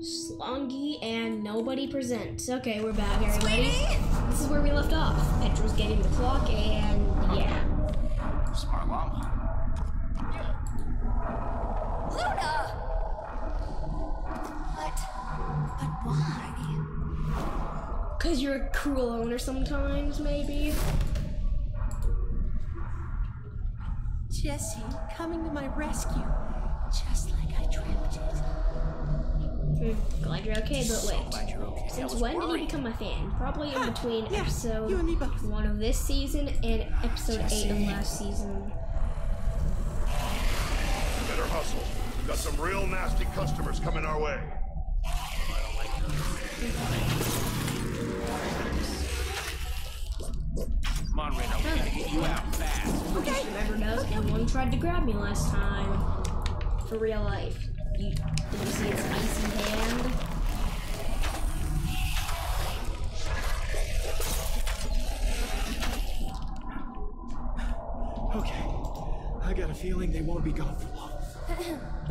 Slongi and Nobody Presents. Okay, we're back, everybody. Sweetie! This is where we left off. Petra's getting the clock, and yeah. Smart llama. Luna! But why? Because you're a cruel owner sometimes, maybe. Jesse, coming to my rescue, just like I dreamt it. Glad you're okay, but wait. So since when did you become a fan? Probably in between episode 1 of this season and episode 8 of last season. Better hustle. We've got some real nasty customers coming our way. I don't like them. Come on, Reno, we gotta get you out fast. Okay. Remember, one tried to grab me last time. For real life. Did you see its icy hand? Okay. I got a feeling they won't be gone for long.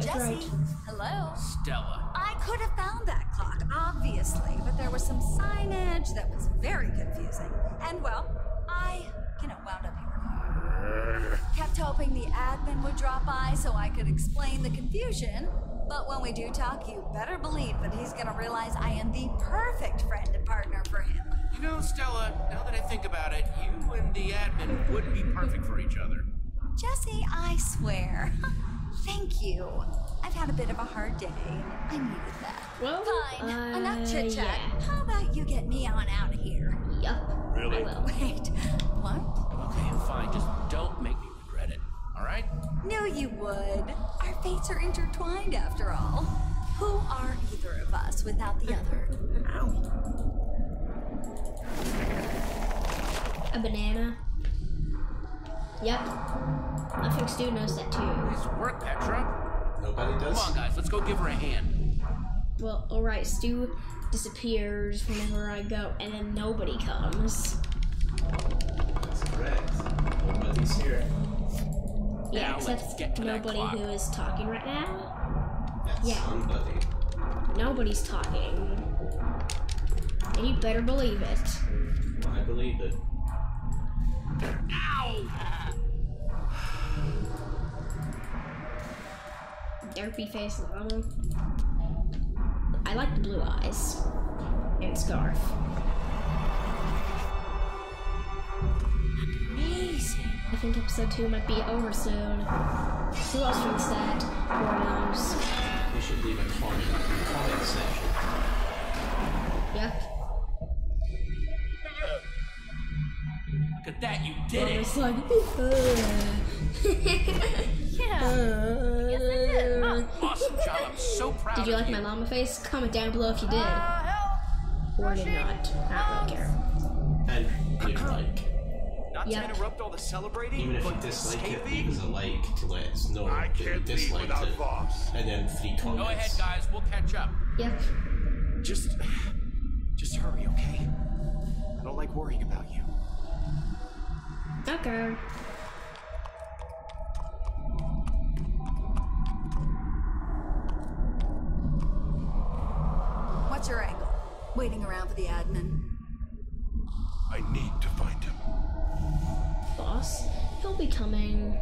Jesse, hello? Stella. I could have found that clock, obviously, but there was some signage that was very confusing. And, well, I, wound up here. Kept hoping the admin would drop by so I could explain the confusion, but when we do talk, you better believe that he's gonna realize I am the perfect friend and partner for him. You know, Stella, now that I think about it, you and the admin wouldn't be perfect for each other. Jesse, I swear. Thank you. I've had a bit of a hard day. I needed that. Well, fine. Enough chit-chat. Yeah. How about you get me on out of here? Yup. Really? I will. Wait. What? Okay, fine. Just don't make me regret it, all right? No, you would. Our fates are intertwined, after all. Who are either of us without the other? Ow. A banana. Yep. I think Stew knows that, too. Nice work, Petra. Nobody does. Come on, guys. Let's go give her a hand. Well, all right. Stew disappears whenever I go, and then nobody comes. Nobody's here. Yeah, now except nobody who is talking right now. That's somebody. Nobody's talking. And you better believe it. I believe it. Ow! Derpy face llama. I like the blue eyes. And scarf. I think episode 2 might be over soon. Who else drinks that? Who knows? We should leave a comment in the comment section. Yep. Look at that, you did it! It's like, yeah. Yes, I did. Mom. Awesome job, I'm so proud of you. Did you like my llama face? Comment down below if you did. Or did not. I don't really care. And you like. Not to interrupt all the celebrating, even if you dislike it, leave a like to let us know that you disliked it, and then 3 comments. Go ahead, guys. We'll catch up. Yep. Just hurry, okay? I don't like worrying about you. Okay. What's your angle? Waiting around for the admin. I need to find him. Boss, he'll be coming.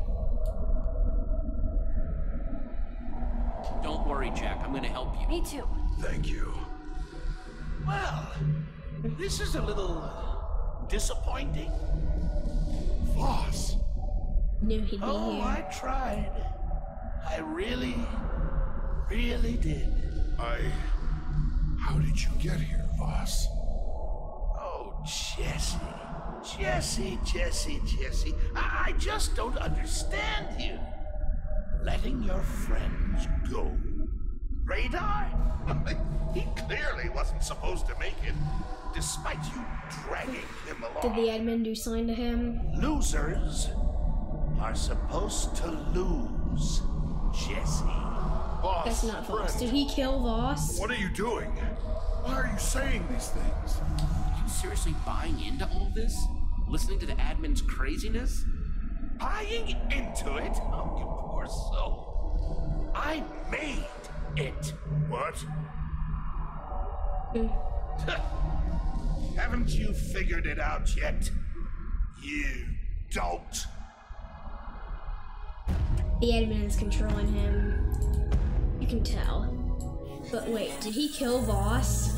Don't worry, Jack. I'm gonna help you. Me too. Thank you. Well, this is a little disappointing. Boss. Knew he'd be here. I tried. I really, really did. How did you get here, boss? Oh, Jesse. Jesse. I just don't understand you. Letting your friends go. Radar? He clearly wasn't supposed to make it, despite you dragging him along. Did the admin do sign to him? Losers are supposed to lose, Jesse. Voss. That's not Voss. Did he kill Voss? What are you doing? Why are you saying these things? Seriously buying into all this? Listening to the admin's craziness? Buying into it? Oh, you poor soul. I made it. What? Haven't you figured it out yet? You don't. The admin is controlling him. You can tell. But wait, did he kill Boss?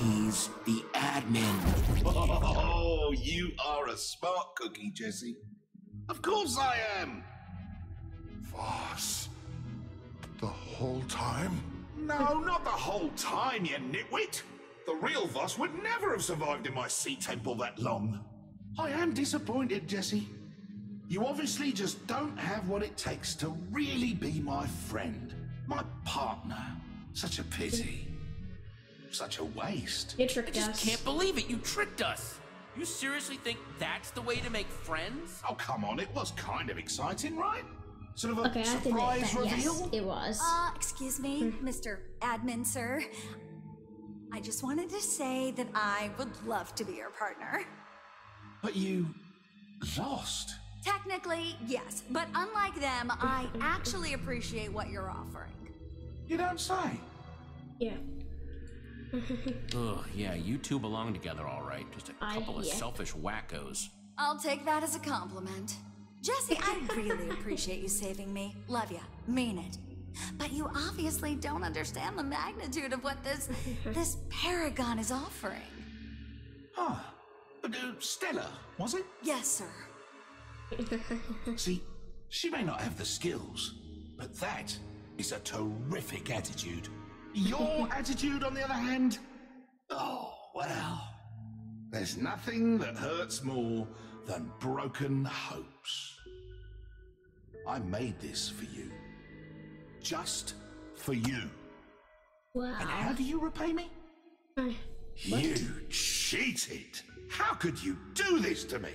He's the admin. Oh, you are a smart cookie, Jesse. Of course I am. Boss. The whole time? No, not the whole time, you nitwit! The real Voss would never have survived in my sea temple that long. I am disappointed, Jesse. You obviously just don't have what it takes to really be my friend, my partner. Such a pity. Such a waste. You tricked us. I just can't believe it, you tricked us! You seriously think that's the way to make friends? Oh, come on, it was kind of exciting, right? Sort of a surprise reveal? Yes, it was. Excuse me, Mr. Admin, sir. I just wanted to say that I would love to be your partner. But you lost. Technically, yes. But unlike them, I actually appreciate what you're offering. You don't say? Yeah. Ugh, yeah, you two belong together all right. Just a couple of selfish wackos. I'll take that as a compliment. Jesse, I really appreciate you saving me. Love ya. Mean it. But you obviously don't understand the magnitude of what this paragon is offering. Huh. Stella, was it? Yes, sir. See, she may not have the skills, but that is a terrific attitude. Your attitude, on the other hand? Oh, well. There's nothing that hurts more than broken hopes. I made this for you. Just for you. Wow. And how do you repay me? You cheated! How could you do this to me?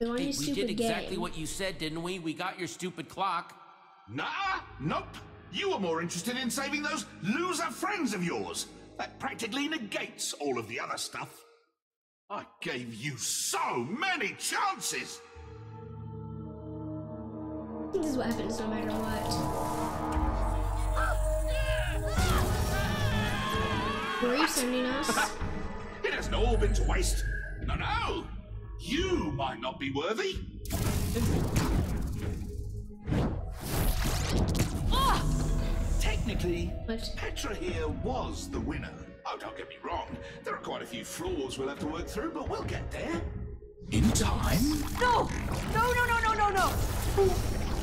We did exactly what you said, didn't we? We got your stupid clock. Nah, nope. You were more interested in saving those loser friends of yours. That practically negates all of the other stuff. I gave you so many chances! This is what happens no matter what. Were you sending us? It hasn't all been to waste. No, no! You might not be worthy. Technically, Petra here was the winner. Oh, don't get me wrong. There are quite a few flaws we'll have to work through, but we'll get there. In time? No! No, no, no, no, no, no!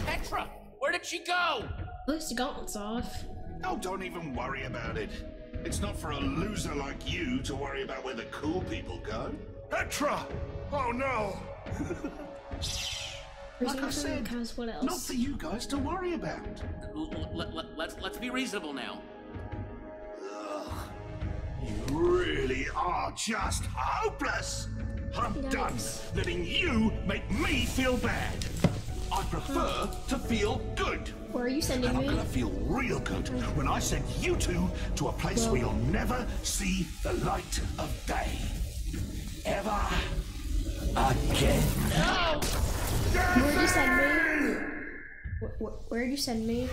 Petra! Where did she go? At least the gauntlet's off. Oh, don't even worry about it. It's not for a loser like you to worry about where the cool people go. Petra! Oh, no! Like I said, what else? Not for you guys to worry about. Let's be reasonable now. Ugh, you really are just hopeless. I'm done letting you make me feel bad. I prefer to feel good. Where are you sending me? And I'm gonna feel real good when I send you two to a place where you'll never see the light of day. Ever again. No! Where'd you send me? Where'd you send me?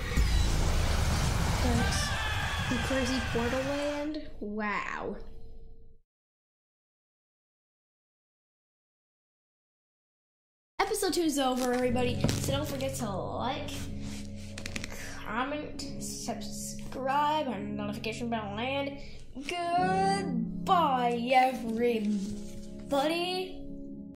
That's the crazy portal land? Wow. Episode 2 is over, everybody. So don't forget to like, comment, subscribe, and notification bell. Goodbye, everybody.